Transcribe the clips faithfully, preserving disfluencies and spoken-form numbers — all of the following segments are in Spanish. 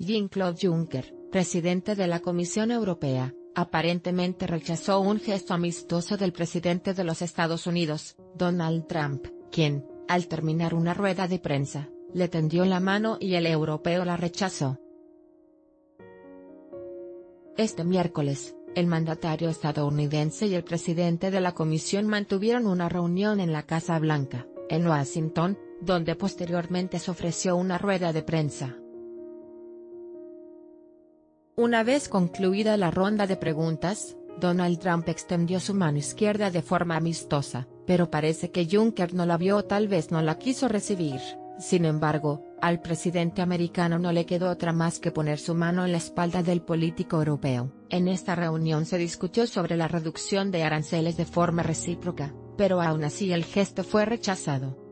Jean-Claude Juncker, presidente de la Comisión Europea, aparentemente rechazó un gesto amistoso del presidente de los Estados Unidos, Donald Trump, quien, al terminar una rueda de prensa, le tendió la mano y el europeo la rechazó. Este miércoles, el mandatario estadounidense y el presidente de la Comisión mantuvieron una reunión en la Casa Blanca, en Washington, donde posteriormente se ofreció una rueda de prensa. Una vez concluida la ronda de preguntas, Donald Trump extendió su mano izquierda de forma amistosa, pero parece que Juncker no la vio o tal vez no la quiso recibir. Sin embargo, al presidente americano no le quedó otra más que poner su mano en la espalda del político europeo. En esta reunión se discutió sobre la reducción de aranceles de forma recíproca, pero aún así el gesto fue rechazado.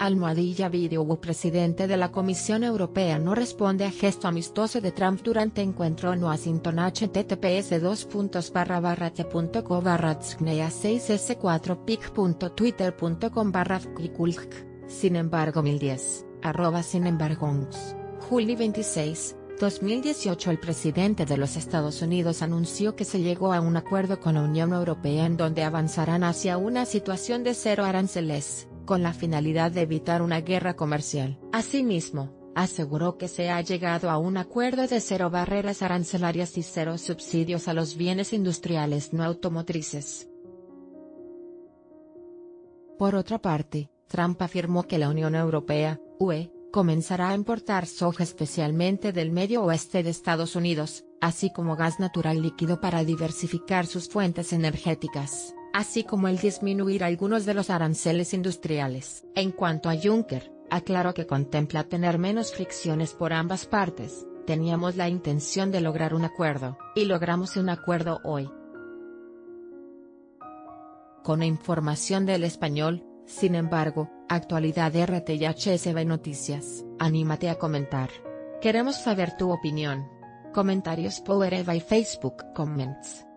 Almohadilla Video. El presidente de la Comisión Europea no responde a gesto amistoso de Trump durante encuentro en Washington. H T T P S dos barra barra t punto co barra seis s cuatro pic punto twitter punto com barra fkikulk. Sin embargo mil diez, arroba sin embargo julio veintiséis, dos mil dieciocho. El presidente de los Estados Unidos anunció que se llegó a un acuerdo con la Unión Europea en donde avanzarán hacia una situación de cero aranceles, con la finalidad de evitar una guerra comercial. Asimismo, aseguró que se ha llegado a un acuerdo de cero barreras arancelarias y cero subsidios a los bienes industriales no automotrices. Por otra parte, Trump afirmó que la Unión Europea, U E, comenzará a importar soja especialmente del medio oeste de Estados Unidos, así como gas natural líquido para diversificar sus fuentes energéticas, así como el disminuir algunos de los aranceles industriales. En cuanto a Juncker, aclaró que contempla tener menos fricciones por ambas partes. Teníamos la intención de lograr un acuerdo, y logramos un acuerdo hoy. Con información del Español, sin embargo, actualidad R T y H S B Noticias. Anímate a comentar. Queremos saber tu opinión. Comentarios por Eva y Facebook Comments.